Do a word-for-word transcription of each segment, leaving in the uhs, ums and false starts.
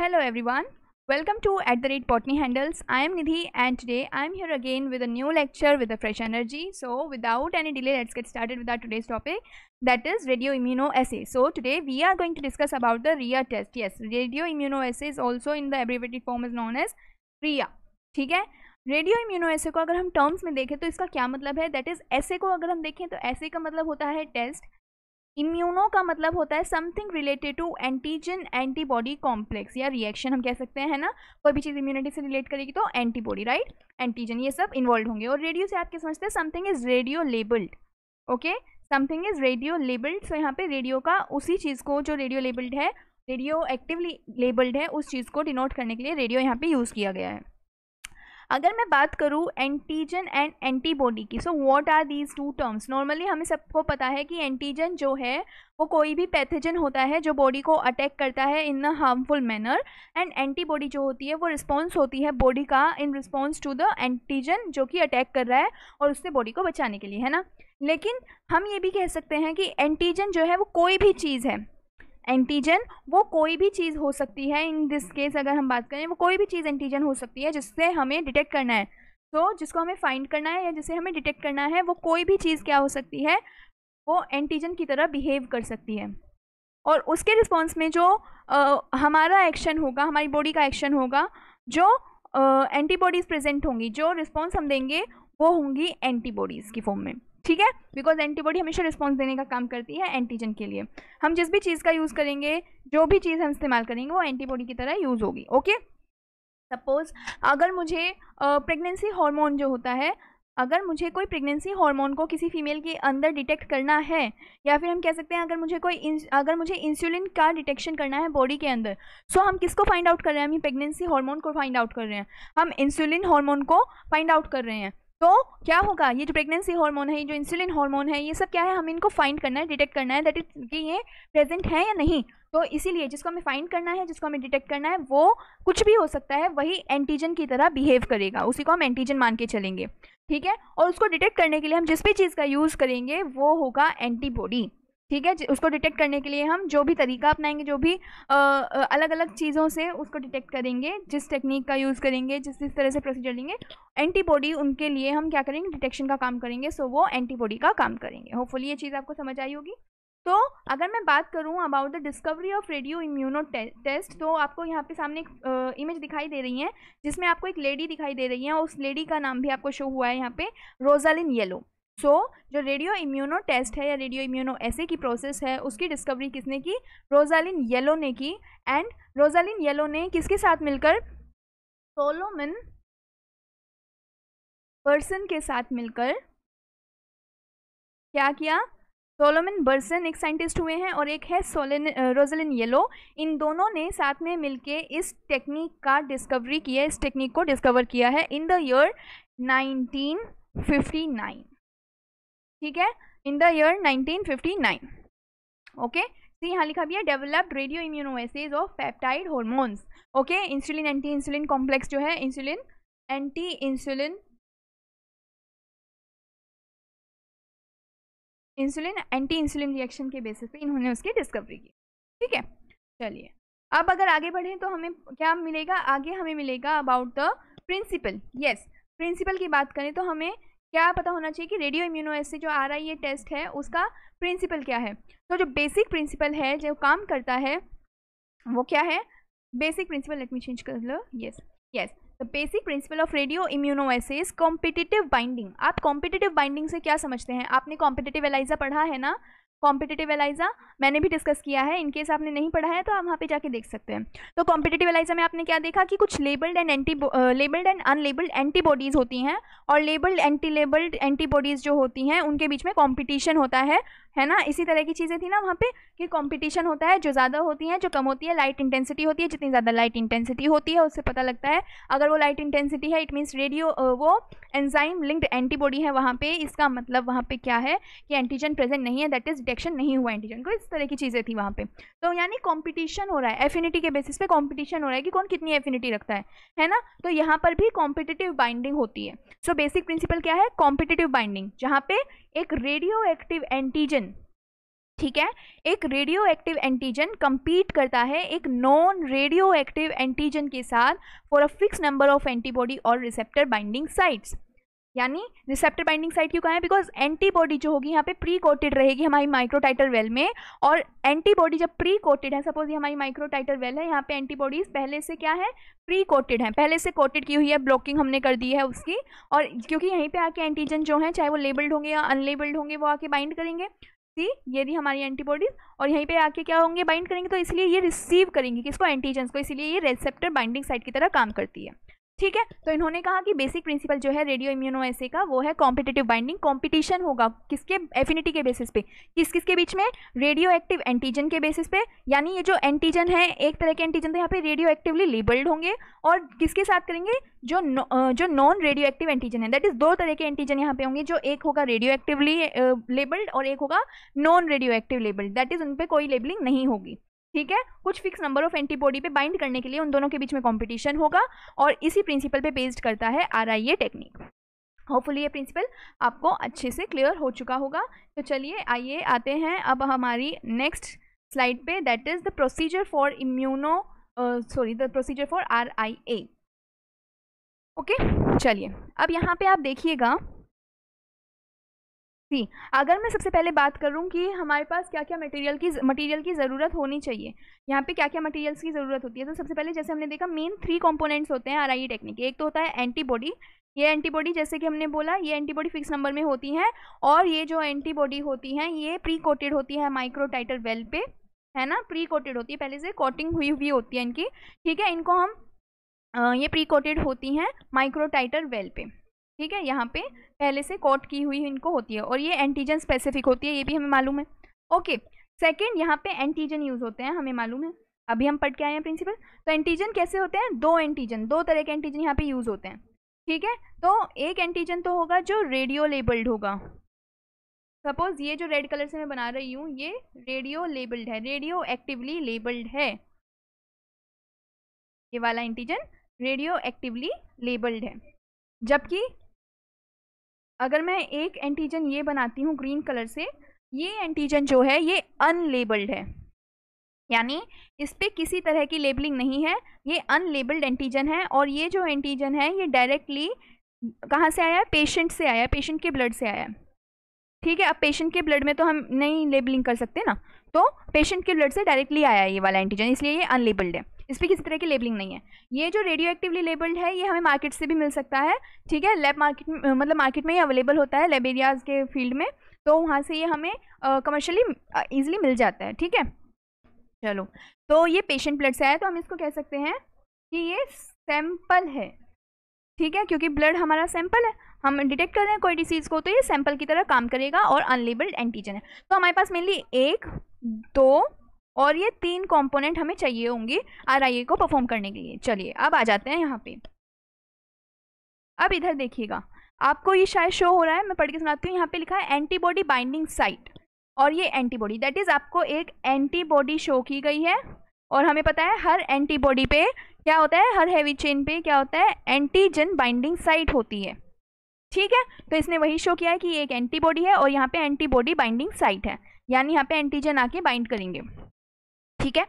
Hello everyone, welcome to at the rate botany handles. I am Nidhi and today I am here again with a new lecture with a fresh energy. So without any delay, let's get started with our today's topic, that is radioimmunoassay. So today we are going to discuss about the R I A test. Yes, radioimmunoassay is also in the abbreviated form is known as R I A. ठीक है, radioimmunoassay को अगर हम terms में देखें तो इसका क्या मतलब है, that is assay को अगर हम देखें तो assay का मतलब होता है test. इम्यूनो का मतलब होता है something related to antigen antibody complex या रिएक्शन हम कह सकते हैं, है ना. कोई भी चीज़ इम्यूनिटी से रिलेट करेगी तो एंटीबॉडी, राइट, एंटीजन, ये सब इन्वॉल्व होंगे. और रेडियो से आप क्या समझते हैं, something is radio labelled. Okay, something is radio labelled. So यहाँ पे रेडियो का उसी चीज़ को जो रेडियो लेबल्ड है, रेडियो एक्टिवली लेबल्ड है, उस चीज़ को डिनोट करने के लिए रेडियो यहाँ पे यूज़ किया गया है. अगर मैं बात करूँ एंटीजन एंड एंटीबॉडी की, so what are these two terms. Normally हमें सबको पता है कि एंटीजन जो है वो कोई भी पैथोजन होता है जो बॉडी को अटैक करता है in a harmful manner, and antibody जो होती है वो रिस्पॉन्स होती है बॉडी का in response to the antigen जो कि अटैक कर रहा है और उससे बॉडी को बचाने के लिए, है ना. लेकिन हम ये भी कह सकते हैं कि एंटीजन जो है वो कोई भी चीज़ है, एंटीजन वो कोई भी चीज़ हो सकती है. इन दिस केस अगर हम बात करें, वो कोई भी चीज़ एंटीजन हो सकती है जिससे हमें डिटेक्ट करना है. तो so, जिसको हमें फाइंड करना है या जिसे हमें डिटेक्ट करना है, वो कोई भी चीज़ क्या हो सकती है, वो एंटीजन की तरह बिहेव कर सकती है. और उसके रिस्पॉन्स में जो आ, हमारा एक्शन होगा, हमारी बॉडी का एक्शन होगा, जो एंटीबॉडीज़ प्रेजेंट होंगी, जो रिस्पॉन्स हम देंगे वो होंगी एंटीबॉडीज़ की फॉर्म में. ठीक है, बिकॉज एंटीबॉडी हमेशा रिस्पॉन्स देने का काम करती है एंटीजन के लिए. हम जिस भी चीज़ का यूज़ करेंगे, जो भी चीज़ हम इस्तेमाल करेंगे, वो एंटीबॉडी की तरह यूज़ होगी. ओके, सपोज अगर मुझे प्रेगनेंसी uh, हार्मोन जो होता है, अगर मुझे कोई प्रेगनेंसी हार्मोन को किसी फीमेल के अंदर डिटेक्ट करना है, या फिर हम कह सकते हैं अगर मुझे कोई अगर मुझे इंसुलिन का डिटेक्शन करना है बॉडी के अंदर, सो हम किसको फाइंड आउट कर रहे हैं, हम प्रेगनेंसी हार्मोन को फाइंड आउट कर रहे हैं, हम इंसुलिन हार्मोन को फाइंड आउट कर रहे हैं. तो क्या होगा, ये जो प्रेगनेंसी हार्मोन है, ये जो इंसुलिन हार्मोन है, ये सब क्या है, हमें इनको फाइंड करना है, डिटेक्ट करना है, दैट इज कि ये प्रेजेंट है या नहीं. तो इसीलिए जिसको हमें फाइंड करना है, जिसको हमें डिटेक्ट करना है, वो कुछ भी हो सकता है, वही एंटीजन की तरह बिहेव करेगा, उसी को हम एंटीजन मान के चलेंगे. ठीक है, और उसको डिटेक्ट करने के लिए हम जिस भी चीज़ का यूज़ करेंगे वो होगा एंटीबॉडी. ठीक है, उसको डिटेक्ट करने के लिए हम जो भी तरीका अपनाएंगे, जो भी आ, अलग अलग चीज़ों से उसको डिटेक्ट करेंगे, जिस टेक्निक का यूज़ करेंगे, जिस जिस तरह से प्रोसीजर लेंगे, एंटीबॉडी उनके लिए हम क्या करेंगे, डिटेक्शन का काम करेंगे. सो वो एंटीबॉडी का काम करेंगे. होपफुली ये चीज़ आपको समझ आई होगी. तो अगर मैं बात करूं about the discovery of radio immuno test, तो आपको यहाँ पे सामने एक इमेज दिखाई दे रही है जिसमें आपको एक लेडी दिखाई दे रही है, और उस लेडी का नाम भी आपको शो हुआ है यहाँ पे, रोजालिन येलो. सो so, जो रेडियो इम्यूनो टेस्ट है या रेडियो इम्यूनो ऐसे की प्रोसेस है, उसकी डिस्कवरी किसने की, रोजालिन येलो ने की. एंड रोजालिन येलो ने किसके साथ मिलकर, सोलोमन बर्सन के साथ मिलकर क्या किया. सोलोमन बर्सन एक साइंटिस्ट हुए हैं और एक है सोलिन रोजालिन येलो. इन दोनों ने साथ में मिलके इस टेक्निक का डिस्कवरी किया, इस टेक्निक को डिस्कवर किया है in the year nineteen fifty nine. ठीक है, in the year nineteen fifty nine. Okay, तो यहाँ लिखा भी है developed radio immunoassays of peptide hormones. Okay, insulin anti insulin complex जो है, insulin anti insulin insulin anti insulin reaction के बेसिस पे इन्होंने उसकी डिस्कवरी की. ठीक है, चलिए अब अगर आगे बढ़ें तो हमें क्या मिलेगा, आगे हमें मिलेगा about the principle. Yes, principle की बात करें तो हमें क्या पता होना चाहिए कि रेडियो इम्यूनोएसे जो आर आई ए टेस्ट है उसका प्रिंसिपल क्या है. तो जो बेसिक प्रिंसिपल है जो काम करता है वो क्या है, basic principle, let me change कर लो. Yes yes, the basic principle of radio immunoassay is competitive binding. आप कॉम्पिटिटिव बाइंडिंग से क्या समझते हैं, आपने कॉम्पिटिटिव एलाइजा पढ़ा है ना, कॉम्पिटिटिव एलाइजा मैंने भी डिस्कस किया है, इनकेस आपने नहीं पढ़ा है तो आप वहाँ पे जाके देख सकते हैं. तो कॉम्पिटिटिव एलाइजा में आपने क्या देखा कि कुछ labelled and anti labelled and unlabelled antibodies होती हैं, और लेबल्ड एंटी लेबल्ड एंटीबॉडीज़ जो होती हैं उनके बीच में कॉम्पिटिशन होता है, है ना. इसी तरह की चीज़ें थी ना वहाँ पे, कि कॉम्पिटिशन होता है, जो ज़्यादा होती हैं जो कम होती है, लाइट इंटेंसिटी होती है, जितनी ज़्यादा लाइट इंटेंसिटी होती है उससे पता लगता है अगर वो लाइट इंटेंसिटी है, इट मीन्स रेडियो वो एंजाइम लिंक्ड एंटीबॉडी है वहाँ पे. इसका मतलब वहाँ पे क्या है कि एंटीजन प्रेजेंट नहीं है, दैट इज डिटेक्शन नहीं हुआ एंटीजन को. इस तरह की चीज़ें थी वहाँ पे. तो यानी कॉम्पिटिशन हो रहा है, एफिनिटी के बेसिस पे कॉम्पिटिशन हो रहा है कि कौन कितनी एफिनिटी रखता है, है ना. तो यहाँ पर भी कॉम्पिटिटिव बाइंडिंग होती है. सो बेसिक प्रिंसिपल क्या है, कॉम्पिटिटिव बाइंडिंग, जहाँ पे एक रेडियो एक्टिव एंटीजन ठीक है, एक रेडियो एक्टिव एंटीजन कम्पीट करता है एक नॉन रेडियो एक्टिव एंटीजन के साथ for a fix number of antibody और रिसेप्टर बाइंडिंग साइट्स। यानी रिसेप्टर बाइंडिंग साइट क्यों कहा है? बिकॉज एंटीबॉडी जो होगी यहाँ पे प्री कोटेड रहेगी हमारी माइक्रोटाइटल वेल में, और एंटीबॉडी जब प्री कोटेड है, सपोज ये हमारी माइक्रोटाइटल वेल है, यहाँ पे एंटीबॉडीज पहले से क्या है, प्री कोटेड है, पहले से कोटेड की हुई है, ब्लॉकिंग हमने कर दी है उसकी, और क्योंकि यहीं पर आके एंटीजन जो है चाहे वो लेबल्ड होंगे या अनलेबल्ड होंगे वो आके बाइंड करेंगे, सी ये दी हमारी एंटीबॉडीज, और यहीं पे आके क्या होंगे, बाइंड करेंगे, तो इसलिए ये रिसीव करेंगे किसको, एंटीजन्स को, इसलिए ये रिसेप्टर बाइंडिंग साइट की तरह काम करती है। ठीक है, तो इन्होंने कहा कि बेसिक प्रिंसिपल जो है रेडियो इम्यूनोएसे का वो है कॉम्पिटिटिव बाइंडिंग। कॉम्पिटिशन होगा किसके, एफिनिटी के बेसिस पे, किस किस के बीच में, रेडियो एक्टिव एंटीजन के बेसिस पे। यानी ये जो एंटीजन है, एक तरह के एंटीजन तो यहाँ पे रेडियो एक्टिवली लेबल्ड होंगे, और किसके साथ करेंगे, जो जो नॉन रेडियो एक्टिव एंटीजन है, दैट इज दो तरह के एंटीजन यहाँ पे होंगे, जो एक होगा रेडियो एक्टिवली लेबल्ड और एक होगा non radio active labelled, that is उन पर कोई लेबलिंग नहीं होगी। ठीक है, कुछ फिक्स नंबर ऑफ एंटीबॉडी पे बाइंड करने के लिए उन दोनों के बीच में कंपटीशन होगा, और इसी प्रिंसिपल पे बेस्ड करता है आरआईए टेक्निक। होपफुली ये प्रिंसिपल आपको अच्छे से क्लियर हो चुका होगा। तो चलिए आइए आते हैं अब हमारी नेक्स्ट स्लाइड पे, that is the procedure for immuno sorry the procedure for RIA. Okay, चलिए अब यहाँ पे आप देखिएगा, सी अगर मैं सबसे पहले बात करूं कि हमारे पास क्या क्या मटेरियल की मटेरियल की ज़रूरत होनी चाहिए, यहाँ पे क्या क्या मटेरियल्स की ज़रूरत होती है, तो सबसे पहले जैसे हमने देखा मेन थ्री कंपोनेंट्स होते हैं आरआईए टेक्निक। एक तो होता है एंटीबॉडी, ये एंटीबॉडी जैसे कि हमने बोला ये एंटीबॉडी फिक्स नंबर में होती हैं, और ये जो एंटीबॉडी होती हैं ये प्री कोटेड होती है माइक्रोटाइटल वेल पे, है ना, प्री कोटेड होती है, पहले से कोटिंग हुई हुई होती है इनकी। ठीक है, इनको हम आ, ये प्री कोटेड होती हैं माइक्रोटाइटल वेल पे। ठीक है, यहाँ पे पहले से कोट की हुई इनको होती है, और ये एंटीजन स्पेसिफिक होती है, ये भी हमें मालूम है। ओके, सेकंड यहाँ पे एंटीजन यूज़ होते हैं, हमें मालूम है, अभी हम पढ़ के आए हैं प्रिंसिपल। तो एंटीजन कैसे होते हैं, दो एंटीजन, दो तरह के एंटीजन यहाँ पे यूज़ होते हैं। ठीक है, तो एक एंटीजन तो होगा जो रेडियो लेबल्ड होगा, सपोज ये जो रेड कलर से मैं बना रही हूँ ये रेडियो लेबल्ड है, रेडियो एक्टिवली लेबल्ड है, ये वाला एंटीजन रेडियो एक्टिवली लेबल्ड है। जबकि अगर मैं एक एंटीजन ये बनाती हूँ ग्रीन कलर से, ये एंटीजन जो है ये अनलेबल्ड है, यानी इस पर किसी तरह की लेबलिंग नहीं है, ये अनलेबल्ड एंटीजन है, और ये जो एंटीजन है ये डायरेक्टली कहाँ से आया है, पेशेंट से आया है, पेशेंट के ब्लड से आया है। ठीक है, अब पेशेंट के ब्लड में तो हम नहीं लेबलिंग कर सकते ना, तो पेशेंट के ब्लड से डायरेक्टली आया है ये वाला एंटीजन, इसलिए ये अनलेबल्ड है, इस पर किसी तरह की लेबलिंग नहीं है। ये जो रेडियो एक्टिवली लेबल्ड है ये हमें मार्केट से भी मिल सकता है। ठीक है, लैब मार्केट मतलब मार्केट में ये अवेलेबल होता है लैब एरियाज के फील्ड में, तो वहाँ से ये हमें कमर्शियली ईजिली मिल जाता है। ठीक है, चलो, तो ये पेशेंट ब्लड से आया, तो हम इसको कह सकते हैं कि ये सैंपल है। ठीक है, क्योंकि ब्लड हमारा सैंपल है, हम डिटेक्ट कर रहे हैं कोई डिसीज़ को, तो ये सैंपल की तरह काम करेगा, और अनलेबल्ड एंटीजन है। तो हमारे पास मेनली एक, दो और ये तीन कंपोनेंट हमें चाहिए होंगे आरआईए को परफॉर्म करने के लिए। चलिए अब आ जाते हैं यहाँ पे, अब इधर देखिएगा, आपको ये शायद शो हो रहा है, मैं पढ़ के सुनाती हूँ। यहाँ पे लिखा है एंटीबॉडी बाइंडिंग साइट, और ये एंटीबॉडी, दैट इज़ आपको एक एंटीबॉडी शो की गई है, और हमें पता है हर एंटीबॉडी पे क्या होता है, हर हैवी चेन पे क्या होता है, एंटीजन बाइंडिंग साइट होती है। ठीक है, तो इसने वही शो किया है कि ये एक एंटीबॉडी है और यहाँ पे एंटीबॉडी बाइंडिंग साइट है, यानी यहाँ पे एंटीजन आके बाइंड करेंगे। ठीक है,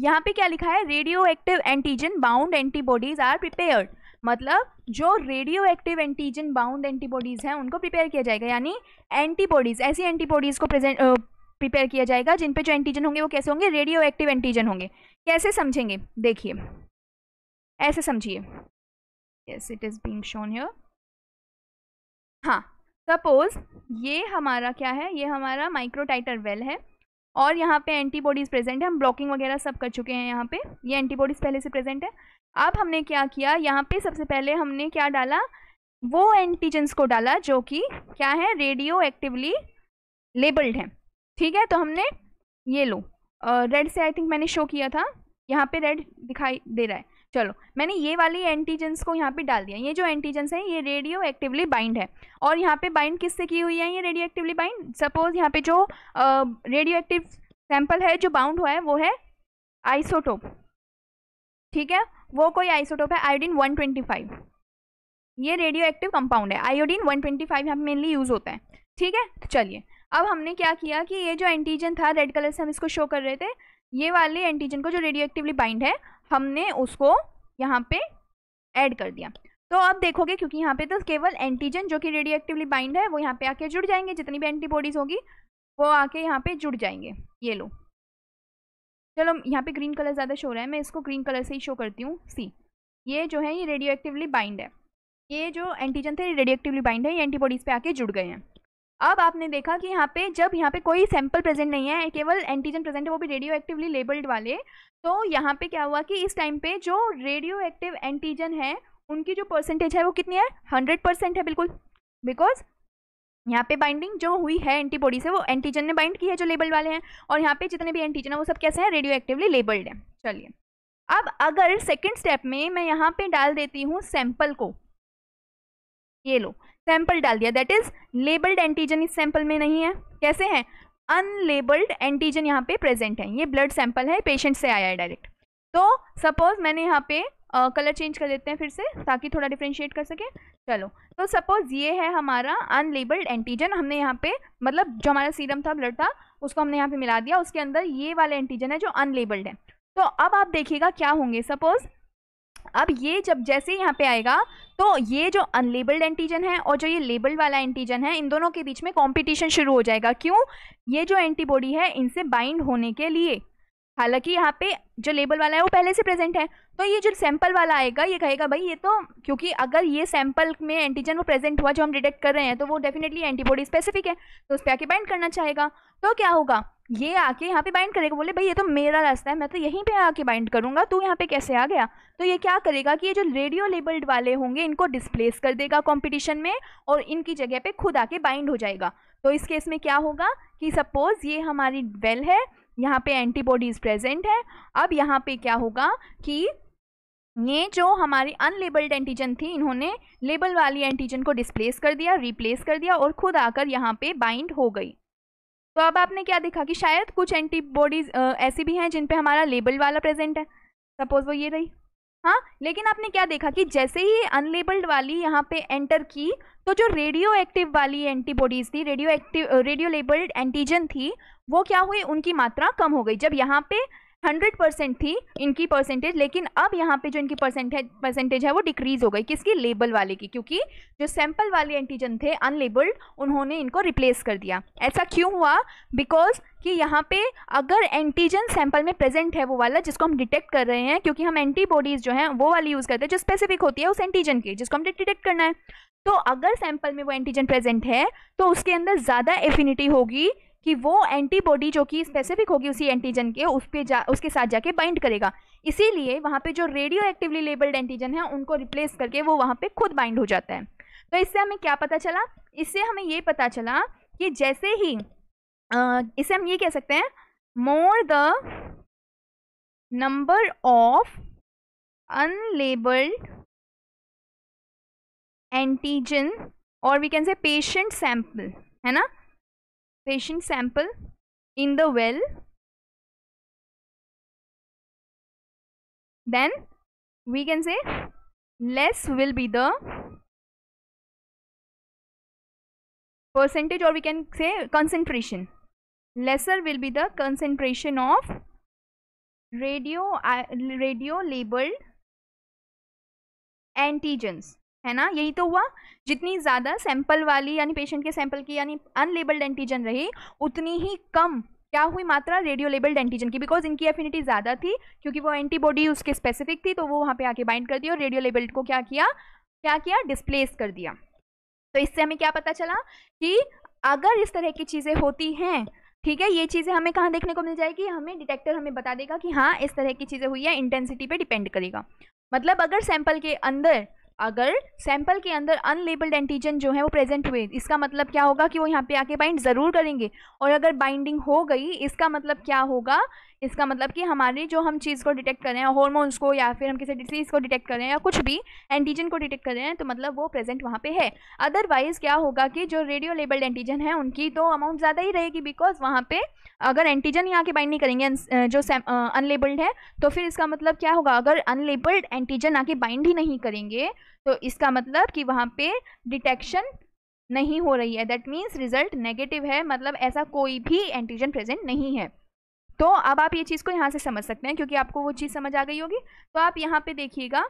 यहाँ पे क्या लिखा है, radio active antigen bound antibodies are prepared, मतलब जो radio active antigen bound antibodies हैं उनको प्रिपेयर किया जाएगा, यानी एंटीबॉडीज, ऐसी एंटीबॉडीज को प्रेजेंट प्रिपेयर किया जाएगा जिन पे जो एंटीजन होंगे वो कैसे होंगे, रेडियो एक्टिव एंटीजन होंगे। कैसे समझेंगे, देखिए ऐसे समझिए, yes it is being shown here. हाँ, सपोज ये हमारा क्या है, ये हमारा माइक्रोटाइटल वेल है, और यहाँ पे एंटीबॉडीज़ प्रेजेंट है, हम ब्लॉकिंग वगैरह सब कर चुके हैं, यहाँ पे ये एंटीबॉडीज़ पहले से प्रेजेंट है। अब हमने क्या किया, यहाँ पे सबसे पहले हमने क्या डाला, वो एंटीजेंस को डाला जो कि क्या है, रेडियो एक्टिवली लेबल्ड है। ठीक है, तो हमने ये लो रेड से आई थिंक मैंने शो किया था, यहाँ पे रेड दिखाई दे रहा है, चलो मैंने ये वाली एंटीजेंस को यहाँ पे डाल दिया। ये जो एंटीजेंस है ये रेडियो एक्टिवली बाइंड है, और यहाँ पे बाइंड किससे की हुई है, ये रेडियो एक्टिवली बाइंड, सपोज यहाँ पे जो रेडियो एक्टिव सैंपल है जो बाउंड हुआ है वो है आइसोटोप। ठीक है, वो कोई आइसोटोप है आयोडीन वन ट्वेंटी फाइव, ये रेडियो एक्टिव कंपाउंड है, आयोडीन वन ट्वेंटी फाइव यहाँ पे मेनली यूज़ होता है। ठीक है, तो चलिए अब हमने क्या किया कि ये जो एंटीजन था, रेड कलर से हम इसको शो कर रहे थे, ये वाले एंटीजन को जो रेडियो एक्टिवली बाइंड है हमने उसको यहाँ पे ऐड कर दिया। तो अब देखोगे क्योंकि यहाँ पे तो केवल एंटीजन जो कि रेडियो एक्टिवली बाइंड है वो यहाँ पे आके जुड़ जाएंगे, जितनी भी एंटीबॉडीज होगी वो आके यहाँ पे जुड़ जाएंगे। ये लो, चलो यहाँ पे ग्रीन कलर ज़्यादा शो हो रहा है, मैं इसको ग्रीन कलर से ही शो करती हूँ। सी, ये जो है ये रेडियो एक्टिवली बाइंड है, ये जो एंटीजन थे रेडियो एक्टिवली बाइंड है, ये एंटीबॉडीज़ पे आके जुड़ गए हैं। अब आपने देखा कि यहाँ पे जब यहाँ पे कोई सैंपल प्रेजेंट नहीं है, केवल एंटीजन प्रेजेंट है वो भी रेडियो एक्टिवली लेबल्ड वाले, तो यहाँ पे क्या हुआ कि इस टाइम पे जो रेडियो एक्टिव एंटीजन है उनकी जो परसेंटेज है वो कितनी है, हंड्रेड परसेंट है बिल्कुल, बिकॉज यहाँ पे बाइंडिंग जो हुई है एंटीबॉडी से वो एंटीजन ने बाइंड की है जो लेबल्ड वाले हैं, और यहाँ पे जितने भी एंटीजन है वो सब कैसे हैं, रेडियो एक्टिवली लेबल्ड है। चलिए अब अगर सेकेंड स्टेप में मैं यहाँ पे डाल देती हूँ सैंपल को, ये लो सैंपल डाल दिया, दैट इज लेबल्ड एंटीजन इस सैंपल में नहीं है, कैसे हैं, अनलेबल्ड एंटीजन यहाँ पे प्रेजेंट है। ये ब्लड सैंपल है, पेशेंट से आया है डायरेक्ट। तो सपोज मैंने यहाँ पे कलर uh, चेंज कर देते हैं फिर से ताकि थोड़ा डिफ्रेंशिएट कर सके। चलो तो सपोज ये है हमारा अनलेबल्ड एंटीजन, हमने यहाँ पे मतलब जो हमारा सीरम था, ब्लड था, उसको हमने यहाँ पे मिला दिया, उसके अंदर ये वाले एंटीजन है जो अनलेबल्ड है। तो अब आप देखिएगा क्या होंगे, सपोज अब ये जब जैसे यहाँ पे आएगा तो ये जो अनलेबल्ड एंटीजन है और जो ये लेबल्ड वाला एंटीजन है इन दोनों के बीच में कंपटीशन शुरू हो जाएगा। क्यों, ये जो एंटीबॉडी है इनसे बाइंड होने के लिए, हालांकि यहाँ पे जो लेबल वाला है वो पहले से प्रेजेंट है, तो ये जो सैंपल वाला आएगा ये कहेगा भाई ये तो, क्योंकि अगर ये सैंपल में एंटीजन वो प्रेजेंट हुआ जो हम डिटेक्ट कर रहे हैं तो वो डेफिनेटली एंटीबॉडी स्पेसिफिक है, तो उस पर आके बाइंड करना चाहेगा। तो क्या होगा, ये आके यहाँ पे बाइंड करेगा, बोले भाई ये तो मेरा रास्ता है, मैं तो यहीं पे आके बाइंड करूंगा, तू यहाँ पे कैसे आ गया। तो ये क्या करेगा कि ये जो रेडियो लेबल्ड वाले होंगे इनको डिस्प्लेस कर देगा कंपटीशन में और इनकी जगह पे खुद आके बाइंड हो जाएगा। तो इस केस में क्या होगा कि सपोज ये हमारी वेल है, यहाँ पे एंटीबॉडीज प्रेजेंट है, अब यहाँ पे क्या होगा कि ये जो हमारी अनलेबल्ड एंटीजन थी इन्होंने लेबल वाली एंटीजन को डिस्प्लेस कर दिया, रिप्लेस कर दिया और खुद आकर यहाँ पे बाइंड हो गई। तो अब आपने क्या देखा कि शायद कुछ एंटीबॉडीज ऐसी भी हैं जिन पे हमारा लेबल वाला प्रेजेंट है, सपोज वो ये रही, हाँ, लेकिन आपने क्या देखा कि जैसे ही अनलेबल्ड वाली यहाँ पे एंटर की तो जो रेडियो एक्टिव वाली एंटीबॉडीज़ थी, radio active radio labelled antigen थी, वो क्या हुई, उनकी मात्रा कम हो गई। जब यहाँ पे हंड्रेड परसेंट थी इनकी परसेंटेज, लेकिन अब यहाँ पे जो इनकी परसेंटेज परसेंटेज है वो डिक्रीज़ हो गई, किसकी, लेबल वाले की, क्योंकि जो सैंपल वाले एंटीजन थे अनलेबल्ड उन्होंने इनको रिप्लेस कर दिया। ऐसा क्यों हुआ, बिकॉज कि यहाँ पे अगर एंटीजन सैंपल में प्रेजेंट है वो वाला जिसको हम डिटेक्ट कर रहे हैं, क्योंकि हम एंटीबॉडीज़ जो हैं वो वाली यूज़ करते हैं जो स्पेसिफिक होती है उस एंटीजन की जिसको हमने डिटेक्ट करना है, तो अगर सैंपल में वो एंटीजन प्रेजेंट है तो उसके अंदर ज़्यादा एफिनिटी होगी कि वो एंटीबॉडी जो कि स्पेसिफिक होगी उसी एंटीजन के उस पे जा उसके साथ जाके बाइंड करेगा, इसीलिए वहाँ पे जो रेडियो एक्टिवली लेबल्ड एंटीजन है उनको रिप्लेस करके वो वहाँ पे खुद बाइंड हो जाता है। तो इससे हमें क्या पता चला, इससे हमें ये पता चला कि जैसे ही आ, इसे हम ये कह सकते हैं more the number of unlabelled antigen और we can say patient sample, है ना, patient sample in the well, then we can say less will be the percentage or we can say concentration, lesser will be the concentration of radio uh, radio labeled antigens, है ना। यही तो हुआ, जितनी ज़्यादा sample वाली यानी patient के सैंपल की यानी अनलेबल्ड एंटीजन रही उतनी ही कम क्या हुई मात्रा रेडियो लेबल्ड एंटीजन की, बिकॉज इनकी एफिनिटी ज़्यादा थी क्योंकि वो एंटीबॉडी उसके स्पेसिफिक थी तो वो वहाँ पे आके बाइंड कर दी और रेडियो लेबल्ड को क्या किया क्या किया डिस्प्लेस कर दिया। तो इससे हमें क्या पता चला कि अगर इस तरह की चीज़ें होती हैं, ठीक है, ये चीज़ें हमें कहाँ देखने को मिल जाएगी, हमें डिटेक्टर हमें बता देगा कि हाँ इस तरह की चीज़ें हुई है, इंटेंसिटी पर डिपेंड करेगा। मतलब अगर सैंपल के अंदर अगर सैंपल के अंदर अनलेबल्ड एंटीजन जो है वो प्रेजेंट हुए, इसका मतलब क्या होगा कि वो यहाँ पे आके बाइंड ज़रूर करेंगे, और अगर बाइंडिंग हो गई इसका मतलब क्या होगा, इसका मतलब कि हमारी जो हम चीज़ को डिटेक्ट कर रहे हैं, हॉर्मोन्स को या फिर हम किसी डिसीज़ को डिटेक्ट कर रहे हैं या कुछ भी एंटीजन को डिटेक्ट कर रहे हैं, तो मतलब वो प्रेजेंट वहाँ पे है। अदरवाइज़ क्या होगा कि जो रेडियो लेबल्ड एंटीजन है उनकी तो अमाउंट ज़्यादा ही रहेगी, बिकॉज वहाँ पे अगर एंटीजन यहाँ के बाइंड नहीं करेंगे जो अनलेबल्ड है तो फिर इसका मतलब क्या होगा, अगर अनलेबल्ड एंटीजन आके बाइंड ही नहीं करेंगे तो इसका मतलब कि वहाँ पे डिटेक्शन नहीं हो रही है, दैट मीन्स रिजल्ट नेगेटिव है, मतलब ऐसा कोई भी एंटीजन प्रेजेंट नहीं है। तो अब आप ये चीज़ को यहाँ से समझ सकते हैं, क्योंकि आपको वो चीज़ समझ आ गई होगी। तो आप यहाँ पे देखिएगा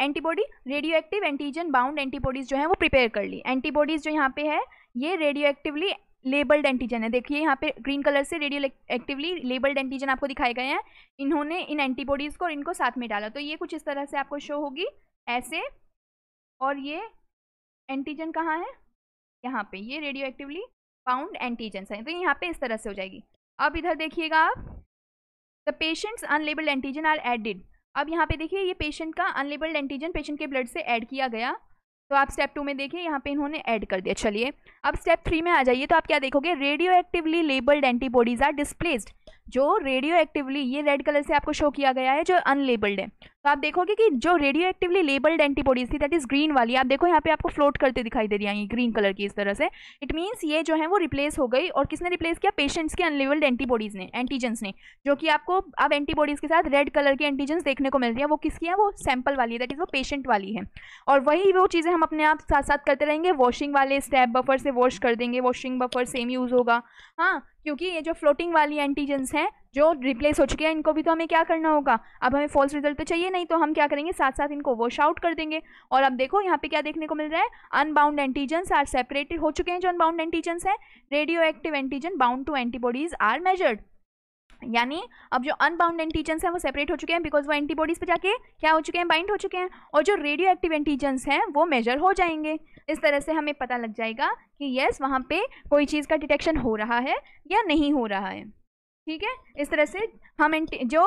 antibody, radio active antigen bound antibodies जो है वो प्रिपेयर कर ली। एंटीबॉडीज़ जो यहाँ पे है ये रेडियो एक्टिवली लेबल्ड एंटीजन है। देखिए यहाँ पे ग्रीन कलर से रेडियो एक्टिवली लेबल्ड एंटीजन आपको दिखाए गए हैं। इन्होंने इन एंटीबॉडीज़ को और इनको साथ में डाला, तो ये कुछ इस तरह से आपको शो होगी ऐसे। और ये एंटीजन कहाँ है, यहाँ पे, ये रेडियो एक्टिवली बाउंड एंटीजन्स हैं, तो यहाँ पे इस तरह से हो जाएगी। अब इधर देखिएगा आप, the patients unlabelled antigen are added. अब यहाँ पे देखिए ये पेशेंट का अनलेबल्ड एंटीजन पेशेंट के ब्लड से ऐड किया गया, तो आप स्टेप टू में देखिए यहाँ पे इन्होंने ऐड कर दिया। चलिए अब स्टेप थ्री में आ जाइए, तो आप क्या देखोगे, radio actively labelled antibodies are displaced. जो रेडियो एक्टिवली, ये रेड कलर से आपको शो किया गया है जो अनलेबल्ड है, तो आप देखोगे कि जो रेडियो एक्टिवली लेबल्ड एंटीबॉडीज़ थी दैट इज़ ग्रीन वाली, आप देखो यहाँ पे आपको फ्लोट करते दिखाई दे रही हैं ग्रीन कलर की इस तरह से। इट मीन्स ये जो है वो रिप्लेस हो गई, और किसने रिप्लेस किया, पेशेंट्स के अनलेबल्ड एंटीबॉडीज़ ने, एंटीजेंस ने, जो कि आपको अब एंटीबॉडीज़ के साथ रेड कलर के एंटीजेंस देखने को मिल रही है। वो किसकी है, वो सैम्पल वाली है, दैट इज़ वो पेशेंट वाली है। और वही वो चीज़ें हम अपने आप साथ साथ करते रहेंगे। वॉशिंग वाले स्टेप बफर से वॉश कर देंगे, वॉशिंग बफर सेम यूज़ होगा, हाँ, क्योंकि ये जो फ्लोटिंग वाली एंटीजेंस हैं जो रिप्लेस हो चुके हैं, इनको भी तो हमें क्या करना होगा, अब हमें फॉल्स रिजल्ट तो चाहिए नहीं, तो हम क्या करेंगे, साथ साथ इनको वॉश आउट कर देंगे। और अब देखो यहाँ पे क्या देखने को मिल रहा है, अनबाउंड एंटीजेंस आर सेपरेटेड हो चुके हैं, जो अनबाउंड एंटीजेंस हैं, radio active antigen bound to antibodies are measured. यानी अब जो अनबाउंड एंटीजेंस हैं वो सेपरेट हो चुके हैं, बिकॉज वो एंटीबॉडीज़ पे जाके क्या हो चुके हैं, बाइंड हो चुके हैं, और जो रेडियो एक्टिव एंटीजेंस हैं वो मेजर हो जाएंगे। इस तरह से हमें पता लग जाएगा कि येस वहाँ पे कोई चीज़ का डिटेक्शन हो रहा है या नहीं हो रहा है, ठीक है। इस तरह से हम जो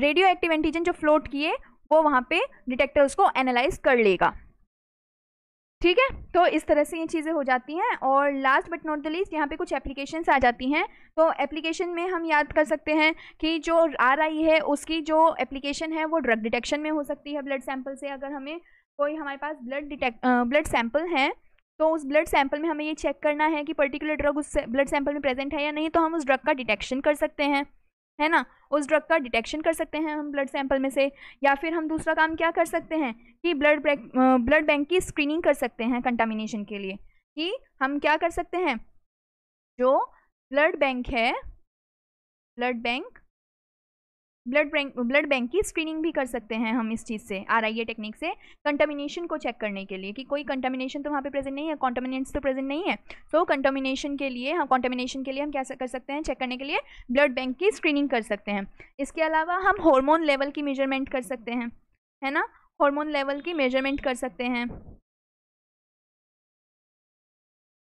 रेडियो एक्टिव एंटीजन जो फ्लोट किए वो वहाँ पे डिटेक्टर उसको एनालाइज कर लेगा, ठीक है। तो इस तरह से ये चीज़ें हो जाती हैं। और last but not the least यहाँ पे कुछ एप्लीकेशंस आ जाती हैं। तो एप्लीकेशन में हम याद कर सकते हैं कि जो आर आई है उसकी जो एप्लीकेशन है वो ड्रग डिटेक्शन में हो सकती है। ब्लड सैंपल से अगर हमें कोई, हमारे पास ब्लड डिटेक्ट ब्लड सैंपल हैं, तो उस ब्लड सैंपल में हमें ये चेक करना है कि पर्टिकुलर ड्रग उस ब्लड सैंपल में प्रेजेंट है या नहीं, तो हम उस ड्रग का डिटेक्शन कर सकते हैं, है ना, उस ड्रग का डिटेक्शन कर सकते हैं हम ब्लड सैंपल में से। या फिर हम दूसरा काम क्या कर सकते हैं कि ब्लड ब्लड बैंक की स्क्रीनिंग कर सकते हैं कंटामिनेशन के लिए, कि हम क्या कर सकते हैं, जो ब्लड बैंक है, blood bank blood bank blood bank की स्क्रीनिंग भी कर सकते हैं हम इस चीज़ से, आर आई ए टेक्निक से, कंटामिनेशन को चेक करने के लिए कि कोई कंटामिनेशन तो वहाँ पे प्रेजेंट नहीं है, कॉन्टामिनेंट्स तो प्रेजेंट नहीं है। तो कंटामिनेशन के लिए हम कंटामिनेशन के लिए हम क्या कर सकते हैं, चेक करने के लिए ब्लड बैंक की स्क्रीनिंग कर सकते हैं। इसके अलावा हम हॉर्मोन लेवल की मेजरमेंट कर सकते हैं, है ना, हॉर्मोन लेवल की मेजरमेंट कर सकते हैं।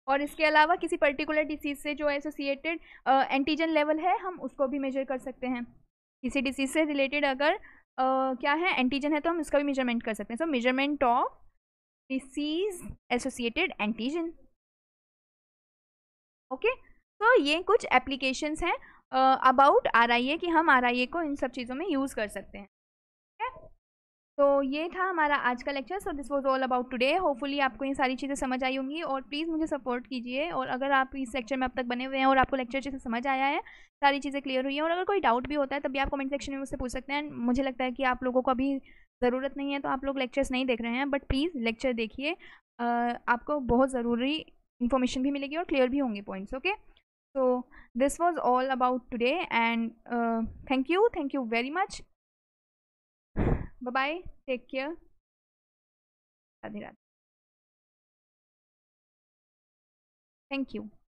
और इसके अलावा किसी पर्टिकुलर डिसीज़ से जो एसोसिएटेड एंटीजन लेवल है हम उसको भी मेजर कर सकते हैं। किसी डिसीज़ से रिलेटेड अगर आ, क्या है एंटीजन है तो हम उसका भी मेजरमेंट कर सकते हैं। So measurement of disease associated antigen, okay. तो ये कुछ एप्लीकेशंस हैं अबाउट आर आई ए, कि हम आर आई ए को इन सब चीज़ों में यूज़ कर सकते हैं, ठीक है। तो ये था हमारा आज का lecture, so this was all about today. Hopefully आपको ये सारी चीज़ें समझ आई होंगी, और प्लीज़ मुझे सपोर्ट कीजिए। और अगर आप इस लेक्चर में अब तक बने हुए हैं और आपको लेक्चर जैसे समझ आया है, सारी चीज़ें क्लियर हुई हैं, और अगर कोई डाउट भी होता है तब भी आप कमेंट सेक्शन में मुझसे पूछ सकते हैं। मुझे लगता है कि आप लोगों को अभी ज़रूरत नहीं है तो आप लोग लेक्चर्स नहीं देख रहे हैं, बट प्लीज़ लेक्चर देखिए, आपको बहुत ज़रूरी इन्फॉर्मेशन भी मिलेगी और क्लियर भी होंगे points, okay. So this was all about today, and thank you thank you very much. Bye bye. Take care. Radhe Radhe. Thank you.